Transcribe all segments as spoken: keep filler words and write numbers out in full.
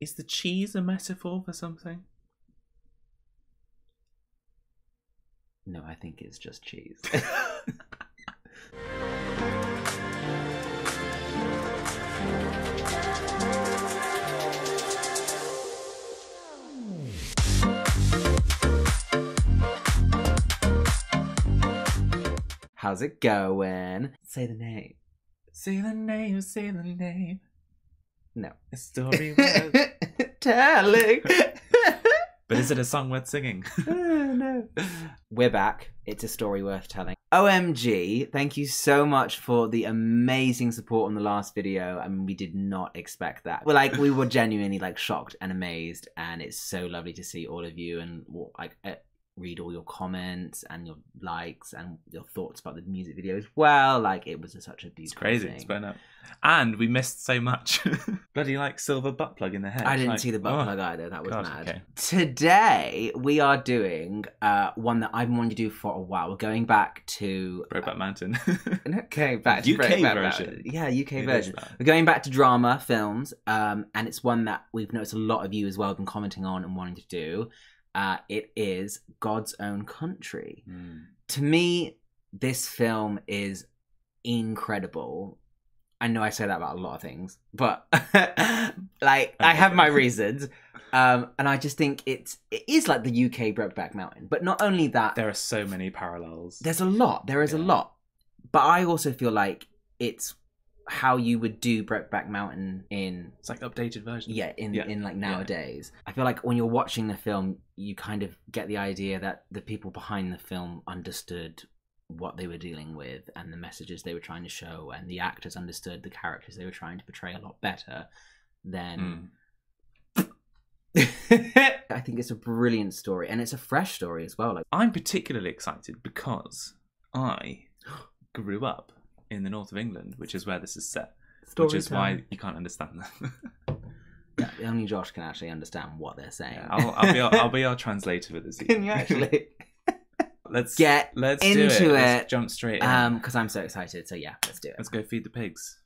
Is the cheese a metaphor for something? No, I think it's just cheese. How's it going? Say the name. Say the name, say the name. No. A story worth telling. But is it a song worth singing? Oh, no. We're back. It's a story worth telling. O M G, thank you so much for the amazing support on the last video. I mean, we did not expect that. We're like, we were genuinely like shocked and amazed, and it's so lovely to see all of you and like uh, read all your comments and your likes and your thoughts about the music video as well. Like, it was a, such a beautiful thing. It's crazy. It's blown up. And we missed so much. Bloody like silver butt plug in the head. I didn't like, see the butt oh, plug either. That was God, mad. Okay. Today we are doing uh, one that I've wanted to do for a while. We're going back to Brokeback uh, Mountain. Okay, back to U K version. Yeah, U K version. We're going back to drama films, um, and it's one that we've noticed a lot of you as well have been commenting on and wanting to do. Uh, it is God's Own Country. Mm. To me, this film is incredible. I know I say that about a lot of things, but like, I have my reasons. Um, and I just think it's, it is like the U K Brokeback Mountain. But not only that... There are so many parallels. There's a lot. There is yeah. a lot. But I also feel like it's how you would do Brokeback Mountain in... It's like the updated version. Yeah, in, yeah. in like nowadays. Yeah. I feel like when you're watching the film, you kind of get the idea that the people behind the film understood what they were dealing with and the messages they were trying to show, and the actors understood the characters they were trying to portray a lot better than... Mm. I think it's a brilliant story, and it's a fresh story as well. Like, I'm particularly excited because I grew up in the north of England, which is where this is set. Story which is time. Why you can't understand them. Yeah, only Josh can actually understand what they're saying. Yeah, I'll, I'll, be our, I'll be our translator for this evening. Can you actually? Let's get let's into do it. it. Let's jump straight in. Um, because I'm so excited. So yeah, let's do it. Let's go feed the pigs.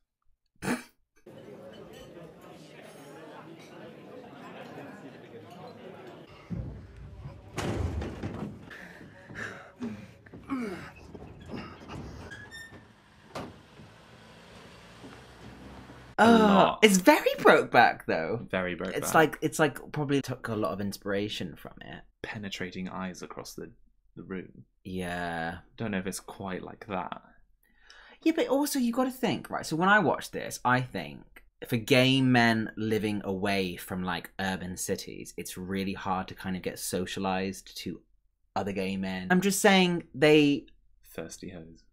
Uh, it's very Brokeback though. Very Brokeback. It's like it's like probably took a lot of inspiration from it. Penetrating eyes across the the room. Yeah. Don't know if it's quite like that. Yeah, but also you got to think, right? So when I watch this, I think for gay men living away from like urban cities, it's really hard to kind of get socialized to other gay men. I'm just saying they thirsty hoes.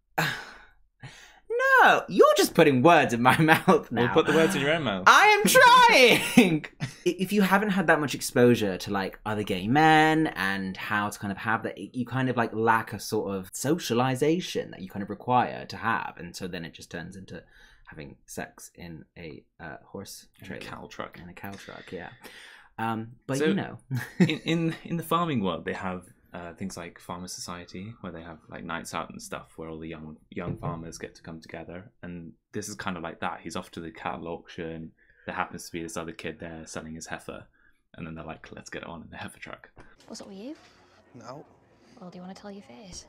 No, you're just putting words in my mouth now. Well, put the words in your own mouth. I am trying! If you haven't had that much exposure to, like, other gay men and how to kind of have that, you kind of, like, lack a sort of socialization that you kind of require to have. And so then it just turns into having sex in a uh, horse trailer. In a cow truck. In a cow truck, yeah. Um, but, so, you know. in, in, in the farming world, they have... Uh, things like Farmer Society, where they have like nights out and stuff, where all the young young mm-hmm. farmers get to come together, and this is kind of like that. He's off to the cattle auction. There happens to be this other kid there selling his heifer, and then they're like, "Let's get it on in the heifer truck." Was it with you? No. Well, do you want to tell your face?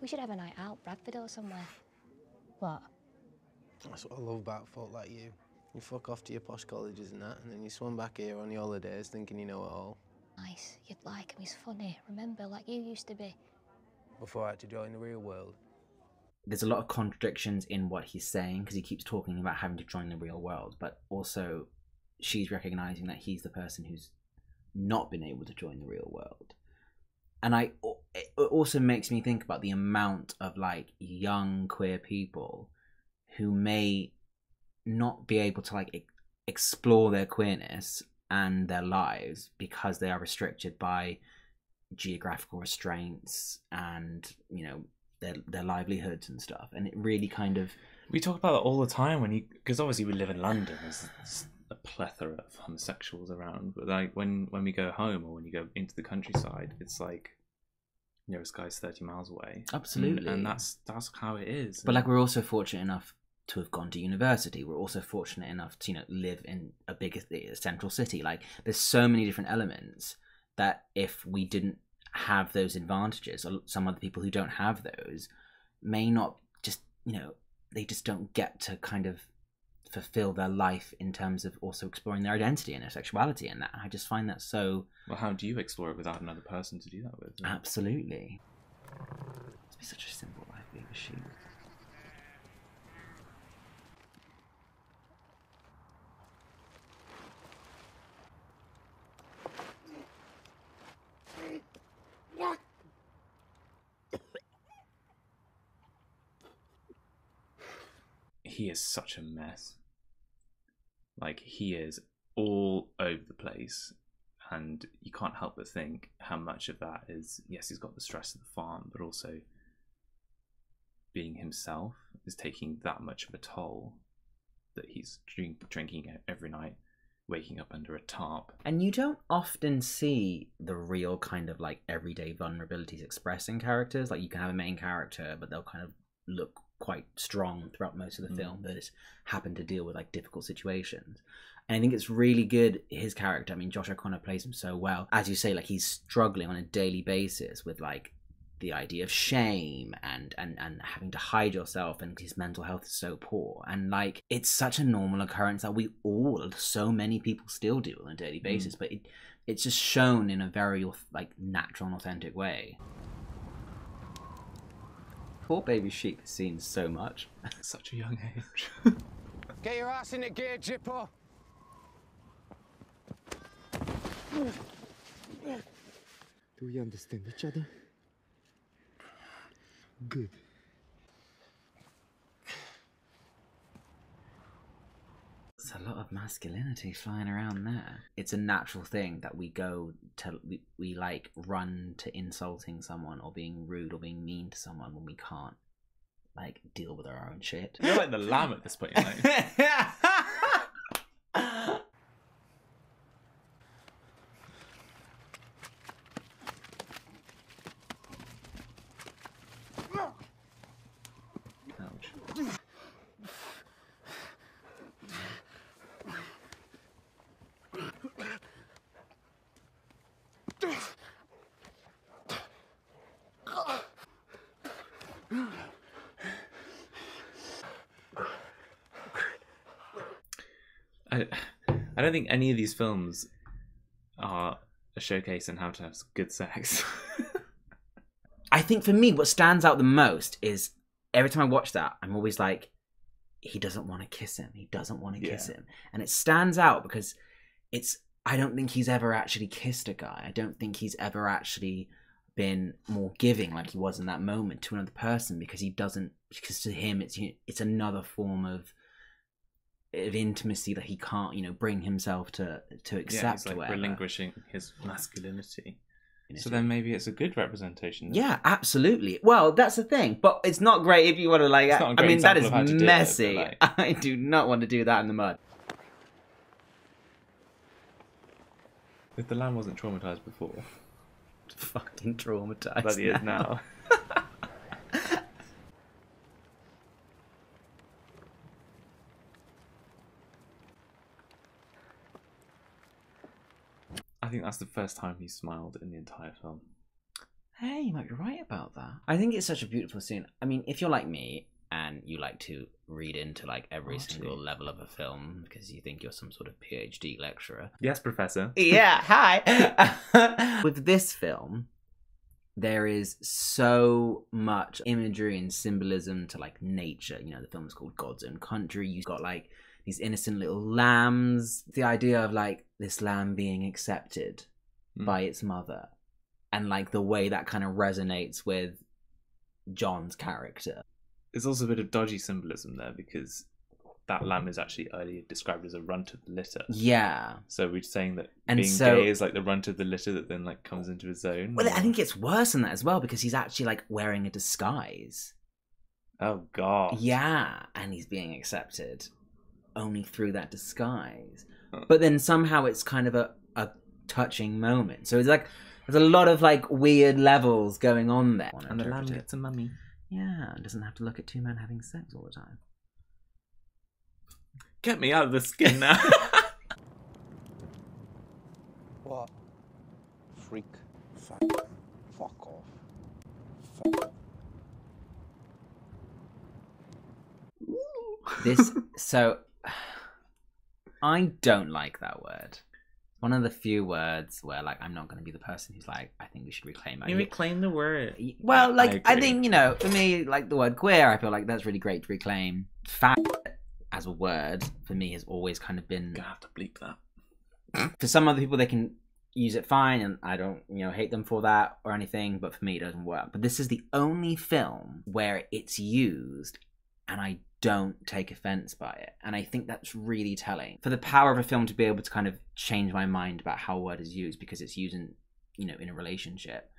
We should have a night out, Bradford or somewhere. What? That's what I love about folk like you. You fuck off to your posh colleges and that, and then you swim back here on your holidays thinking you know it all. Nice. You'd like him. He's funny. Remember, like you used to be. Before I had to join the real world. There's a lot of contradictions in what he's saying because he keeps talking about having to join the real world, but also she's recognising that he's the person who's not been able to join the real world. And I, it also makes me think about the amount of like young queer people who may not be able to like e- explore their queerness and their lives because they are restricted by geographical restraints and, you know, their their livelihoods and stuff. And it really kind of... We talk about it all the time when you... Because obviously we live in London. There's a plethora of homosexuals around. But like when, when we go home or when you go into the countryside, it's like, you know, this guy's thirty miles away. Absolutely. And, and that's, that's how it is. But like we're also fortunate enough to have gone to university. We're also fortunate enough to, you know, live in a big a central city. Like, there's so many different elements that if we didn't have those advantages, some other people who don't have those may not just, you know, they just don't get to kind of fulfill their life in terms of also exploring their identity and their sexuality. And that, I just find that so... Well, how do you explore it without another person to do that with? Absolutely. It's been such a simple life being a sheep. He is such a mess. Like, he is all over the place, and you can't help but think how much of that is, yes, he's got the stress of the farm, but also being himself is taking that much of a toll that he's drink, drinking every night, waking up under a tarp. And you don't often see the real kind of like everyday vulnerabilities expressing characters. Like, you can have a main character, but they'll kind of look quite strong throughout most of the mm. film, that it's happened to deal with like difficult situations. And I think it's really good, his character. I mean, Josh O'Connor plays him so well. As you say, like, he's struggling on a daily basis with like the idea of shame and and and having to hide yourself, and his mental health is so poor. And like, it's such a normal occurrence that we all, so many people still do on a daily basis, mm. but it it's just shown in a very like natural and authentic way. Poor baby sheep has seen so much at such a young age. Get your ass in the gear, Jippo. Do we understand each other? Good. It's a lot of masculinity flying around there. It's a natural thing that we go to, we, we like run to insulting someone or being rude or being mean to someone when we can't like deal with our own shit. You're like the lamb at this point, you know. I, I don't think any of these films are a showcase on how to have good sex. I think for me, what stands out the most is every time I watch that, I'm always like, he doesn't want to kiss him. He doesn't want to kiss yeah. him. And it stands out because it's, I don't think he's ever actually kissed a guy. I don't think he's ever actually been more giving like he was in that moment to another person, because he doesn't, because to him, it's, it's another form of, of intimacy that he can't, you know, bring himself to to accept. Yeah, it's like whatever. Relinquishing his masculinity. So then maybe it's a good representation. Yeah, it? Absolutely. Well, that's the thing. But it's not great if you want to like. I mean, that is messy. It, like... I do not want to do that in the mud. If the lamb wasn't traumatized before, it's fucking traumatized. But he is now. I think that's the first time he smiled in the entire film. Hey, you might be right about that. I think it's such a beautiful scene. I mean, if you're like me and you like to read into like every Archie. single level of a film because you think you're some sort of PhD lecturer. Yes, professor. Yeah, hi. With this film, there is so much imagery and symbolism to like nature. You know, the film is called God's Own Country. You've got like these innocent little lambs. The idea of like this lamb being accepted mm. by its mother, and like the way that kind of resonates with John's character. There's also a bit of dodgy symbolism there, because that lamb is actually earlier described as a runt of the litter. Yeah. So we're saying that and being so, gay is like the runt of the litter that then like comes into his own. Well, or... I think it's worse than that as well, because he's actually like wearing a disguise. Oh God. Yeah, and he's being accepted only through that disguise. Oh. But then somehow it's kind of a, a touching moment. So it's like, there's a lot of like weird levels going on there. And the lamb gets a mummy. Yeah, and doesn't have to look at two men having sex all the time. Get me out of the skin now. What? Freak. Fuck. Fuck off. Fuck. This, so, I don't like that word. One of the few words where, like, I'm not going to be the person who's like, I think we should reclaim it. You reclaim the word. Well, like, I, I think, you know, for me, like, the word queer, I feel like that's really great to reclaim. Fat as a word, for me, has always kind of been... Gonna have to bleep that. For some other people, they can use it fine, and I don't, you know, hate them for that or anything, but for me, it doesn't work. But this is the only film where it's used, and I don't take offense by it. And I think that's really telling. For the power of a film to be able to kind of change my mind about how a word is used because it's used in, you know, in a relationship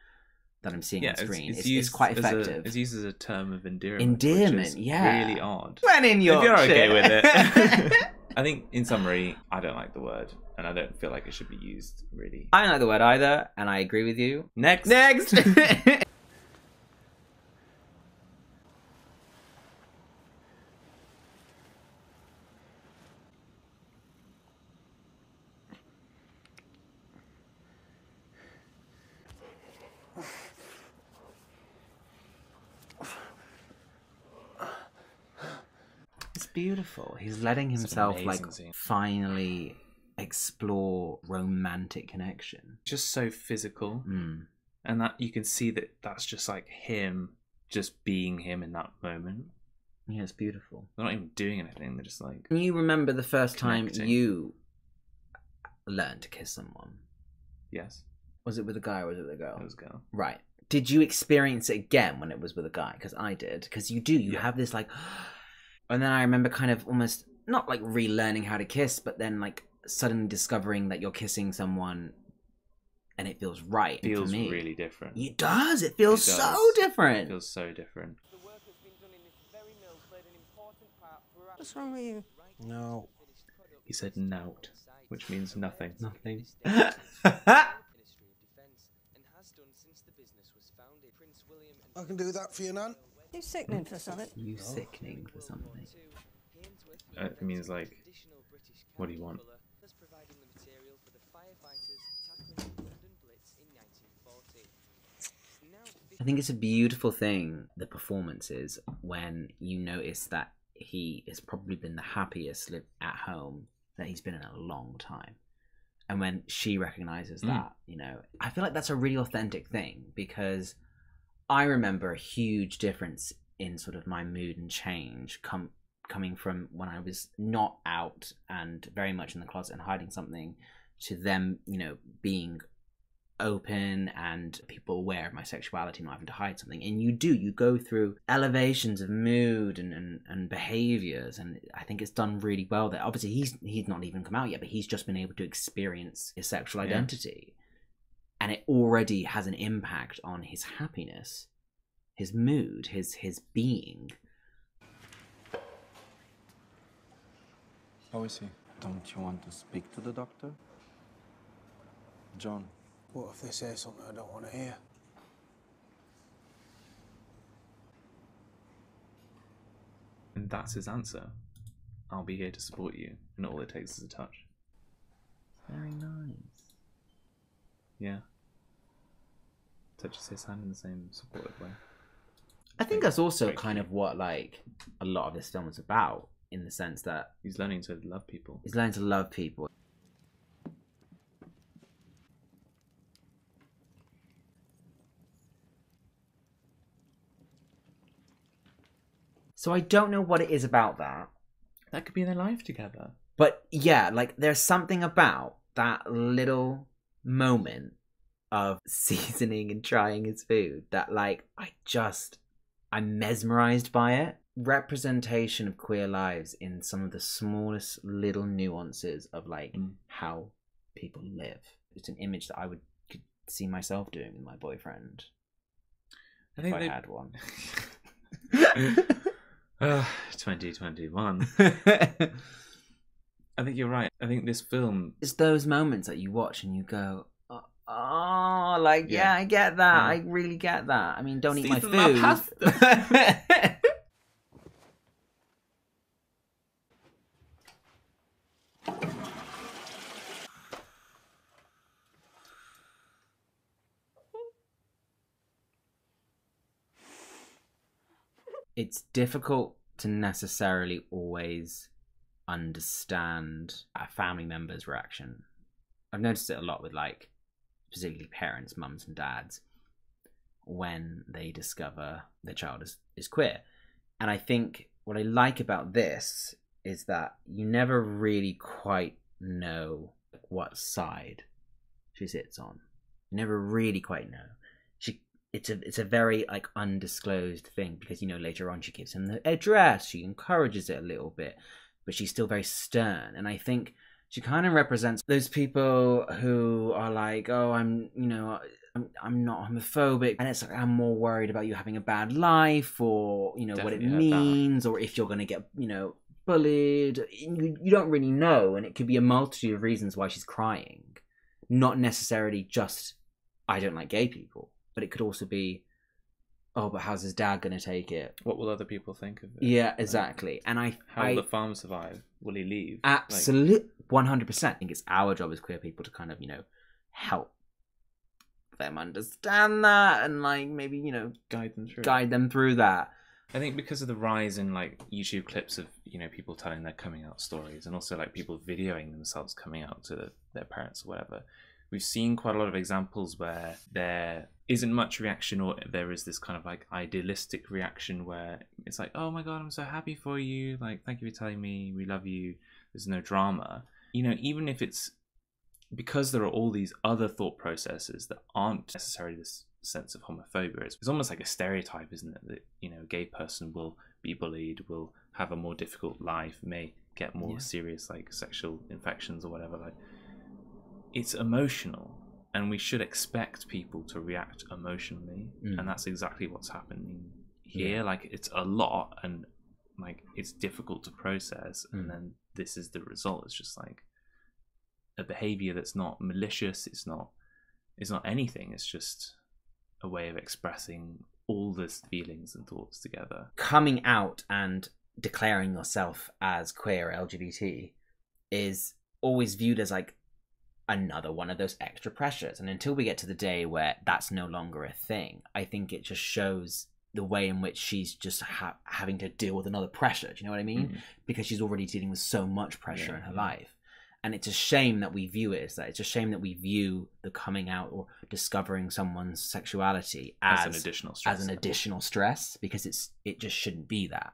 that I'm seeing yeah, on screen. It's, it's, it's, it's quite effective. A, it's used as a term of endearment. Endearment, yeah. Really odd. When in Yorkshire. If you're okay with it. I think, in summary, I don't like the word. And I don't feel like it should be used, really. I don't like the word either, and I agree with you. Next. Next! Beautiful. He's letting himself like scene. Finally explore romantic connection. Just so physical, mm. and that you can see that that's just like him, just being him in that moment. Yeah, it's beautiful. They're not even doing anything. They're just like. Can you remember the first connecting. time you learned to kiss someone? Yes. Was it with a guy or was it with a girl? It was a girl. Right. Did you experience it again when it was with a guy? Because I did. Because you do. You yeah. have this like. And then I remember kind of almost, not like relearning how to kiss, but then like suddenly discovering that you're kissing someone and it feels right. It feels really different. It does. It feels it does. so different. It feels so different. What's wrong with you? No. He said nout, which means nothing. Nothing. I can do that for you, Nan. You sickening for something. You sickening for something. Uh, it means like, what do you want? I think it's a beautiful thing, the performances, when you notice that he has probably been the happiest lived at home that he's been in a long time. And when she recognises mm. that, you know, I feel like that's a really authentic thing because I remember a huge difference in sort of my mood and change com coming from when I was not out and very much in the closet and hiding something to them, you know, being open and people aware of my sexuality and not having to hide something. And you do, you go through elevations of mood and, and, and behaviours, and I think it's done really well there. Obviously, he's, he's not even come out yet, but he's just been able to experience his sexual identity. Yeah. And it already has an impact on his happiness, his mood, his his being. How is he? Don't you want to speak to the doctor? John. What if they say something I don't want to hear? And that's his answer. I'll be here to support you. And all it takes is a touch. Very nice. Yeah. Touches his hand in the same supportive way. I think that's also kind of what like a lot of this film is about, in the sense that he's learning to love people. He's learning to love people. So I don't know what it is about that. That could be their life together. But yeah, like there's something about that little moment of seasoning and trying his food that like I just I'm mesmerized by it. Representation of queer lives in some of the smallest little nuances of like mm. how people live. It's an image that I would could see myself doing with my boyfriend. I think if they... I had one. uh, twenty twenty-one. I think you're right. I think this film... It's those moments that you watch and you go, oh, oh like, yeah. yeah, I get that. Yeah. I really get that. I mean, don't Season eat my food. My pasta. it's difficult to necessarily always understand a family member's reaction. I've noticed it a lot with, like, particularly parents, mums and dads, when they discover their child is, is queer. And I think what I like about this is that you never really quite know what side she sits on. You never really quite know. She, it's a, it's a very, like, undisclosed thing, because, you know, later on she gives him the address, she encourages it a little bit, but she's still very stern. And I think she kind of represents those people who are like, oh, I'm, you know, I'm, I'm not homophobic, and it's like, I'm more worried about you having a bad life, or, you know, Definitely what it means, or if you're going to get, you know, bullied. You, you don't really know, and it could be a multitude of reasons why she's crying. Not necessarily just, I don't like gay people, but it could also be, oh, but how's his dad going to take it? What will other people think of it? Yeah, exactly. Like, and I... How I, will the farm survive? Will he leave? Absolutely. Like, one hundred percent. I think it's our job as queer people to kind of, you know, help them understand that, and, like, maybe, you know... Guide them through Guide it. them through that. I think because of the rise in, like, YouTube clips of, you know, people telling their coming out stories, and also, like, people videoing themselves coming out to the, their parents or whatever... We've seen quite a lot of examples where there isn't much reaction, or there is this kind of, like, idealistic reaction where it's like, oh my God, I'm so happy for you. Like, thank you for telling me. We love you. There's no drama. You know, even if it's because there are all these other thought processes that aren't necessarily this sense of homophobia. It's, it's almost like a stereotype, isn't it? That, you know, a gay person will be bullied, will have a more difficult life, may get more yeah. serious, like, sexual infections or whatever. Like, it's emotional, and we should expect people to react emotionally, mm. and that's exactly what's happening here. Yeah. Like, it's a lot, and, like, it's difficult to process, mm. and then this is the result. It's just, like, a behavior that's not malicious. It's not, it's not anything. It's just a way of expressing all these feelings and thoughts together. Coming out and declaring yourself as queer or L G B T is always viewed as, like, another one of those extra pressures, and until we get to the day where that's no longer a thing, I think it just shows the way in which she's just ha having to deal with another pressure. Do you know what I mean? Mm-hmm. Because she's already dealing with so much pressure yeah, in her yeah. life, and it's a shame that we view it as that. It's a shame that we view the coming out or discovering someone's sexuality as, as an additional stress, as an additional stress, because it's it just shouldn't be that.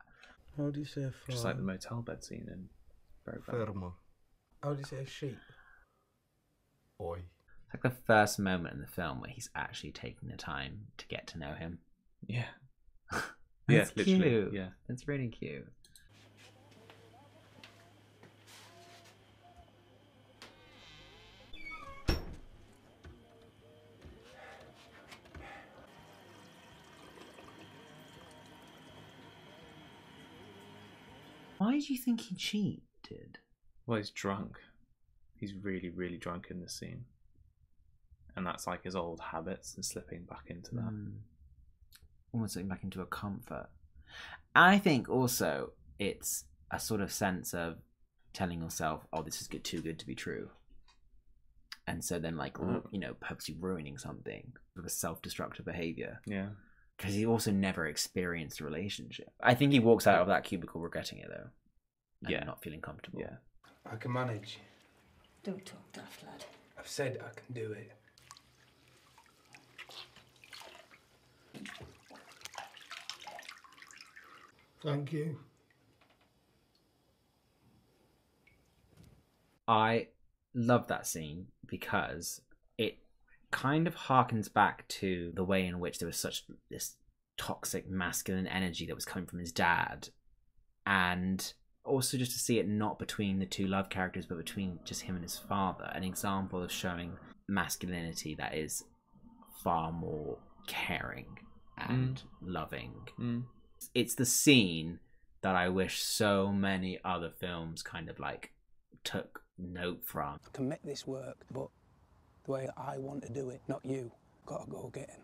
How do you say? Just like the motel bed scene in Brokeback. How do you say a sheep? Boy. It's like the first moment in the film where he's actually taking the time to get to know him. Yeah. That's yeah, cute. Literally. Yeah. It's really cute. Why did you think he cheated? Well, he's drunk. He's really, really drunk in this scene. And that's, like, his old habits and slipping back into that. Mm. Almost slipping back into a comfort. I think also it's a sort of sense of telling yourself, oh, this is good, too good to be true. And so then, like, mm. you know, purposely ruining something with a self-destructive behaviour. Yeah. Because he also never experienced a relationship. I think he walks out of that cubicle regretting it, though. And yeah. not feeling comfortable. Yeah. I can manage. Don't talk daft, lad. I've said I can do it. Thank you. I love that scene because it kind of harkens back to the way in which there was such this toxic masculine energy that was coming from his dad, and also just to see it not between the two love characters, but between just him and his father. An example of showing masculinity that is far more caring and mm. loving. Mm. It's the scene that I wish so many other films kind of, like, took note from. I can make this work, but the way I want to do it, not you. Gotta go get him.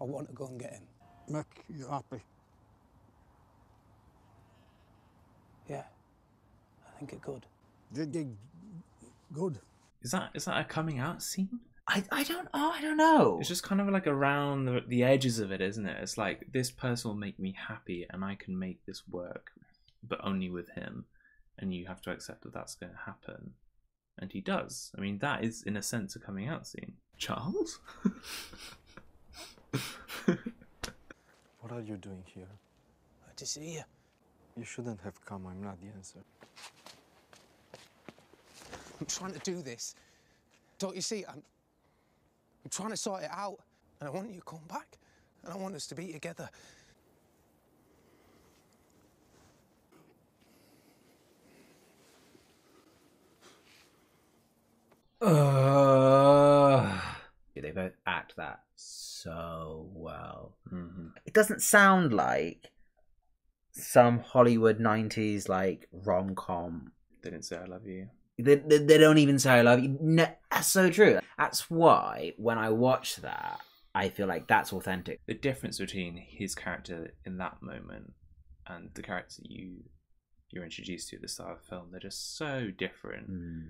I want to go and get him. Make you happy. Yeah, I think it could. Good. Is that is that a coming out scene? I, I don't oh, I don't know. It's just kind of like around the, the edges of it, isn't it? It's like, this person will make me happy and I can make this work, but only with him. And you have to accept that that's going to happen. And he does. I mean, that is, in a sense, a coming out scene. Charles? What are you doing here? I just see you. You shouldn't have come. I'm not the answer. I'm trying to do this. Don't you see? I'm... I'm trying to sort it out, and I want you to come back, and I want us to be together. Uh, they both act that so well. Mm-hmm. It doesn't sound like some Hollywood nineties like rom-com. They didn't say I love you. They, they, they don't even say I love you. No, that's so true. That's why when I watch that, I feel like that's authentic. The difference between his character in that moment and the character you, you're introduced to at the start of the film, they're just so different. Mm.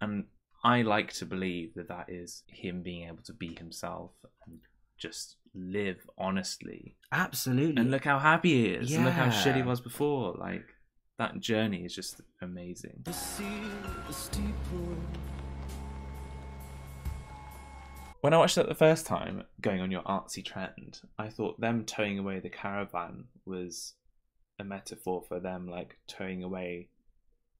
And I like to believe that that is him being able to be himself and just live honestly. Absolutely. And look how happy he is. Yeah. And look how shit he was before. Like, that journey is just amazing. When I watched it the first time, going on your artsy trend, I thought them towing away the caravan was a metaphor for them, like, towing away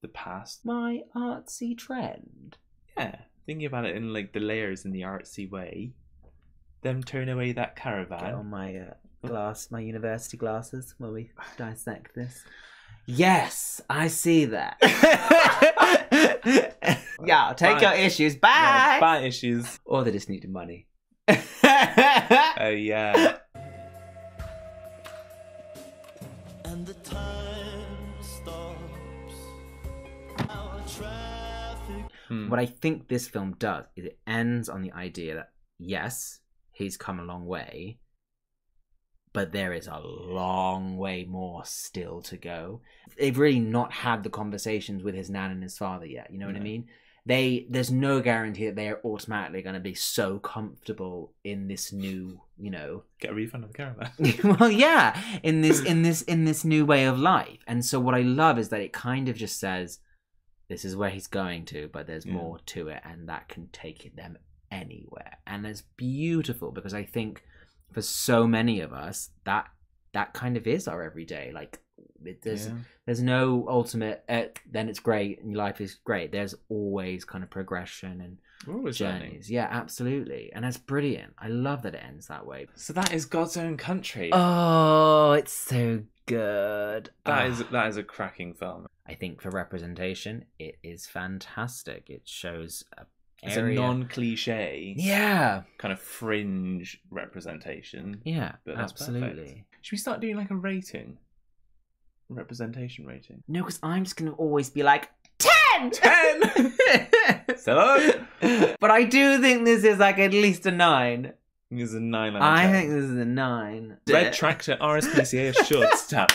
the past. My artsy trend. Yeah, thinking about it in, like, the layers in the artsy way. Them towing away that caravan. Get on my uh, glass, my university glasses, while we dissect this. Yes, I see that. Yeah, take bye. Your issues. Bye. Yeah, bye issues. Or they just needed money. Oh uh, yeah. And the time stops. Our traffic. Hmm. What I think this film does is it ends on the idea that yes, he's come a long way, but there is a long way more still to go. They've really not had the conversations with his nan and his father yet. You know what yeah. I mean? They There's no guarantee that they are automatically going to be so comfortable in this new, you know... Get a refund of the caravan. Well, yeah, in this, in, this, in this new way of life. And so what I love is that it kind of just says, this is where he's going to, but there's yeah. more to it, and that can take them anywhere. And it's beautiful, because I think... for so many of us, that that kind of is our everyday. Like, it, there's yeah. there's no ultimate. Uh, then it's great, and life is great. There's always kind of progression and We're always journeys. Learning. Yeah, absolutely, and that's brilliant. I love that it ends that way. So that is God's Own Country. Oh, it's so good. That oh. is that is a cracking film. I think for representation, it is fantastic. It shows a It's area. a non-cliche, yeah, kind of fringe representation. Yeah, but that's absolutely. Perfect. Should we start doing like a rating, a representation rating? No, because I'm just gonna always be like ten, ten. So, but I do think this is like at least a nine. This is a nine. Out of I ten. think this is a nine. Red Tractor R S P C A short stab.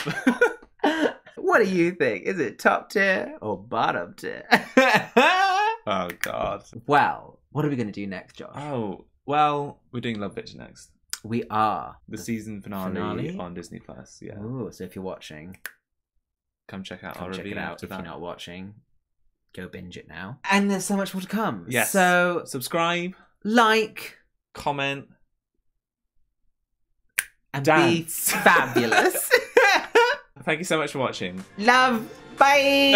What do you think? Is it top tier or bottom tier? Oh, God. Well, what are we going to do next, Josh? Oh, well, we're doing Love Bitch next. We are. The, the season finale, finale on Disney Plus, yeah. Oh, so if you're watching, come check out come our check review. It out. If that. You're not watching, go binge it now. And there's so much more to come. Yes. So subscribe, like, comment, and dance. Be fabulous. Thank you so much for watching. Love. Bye.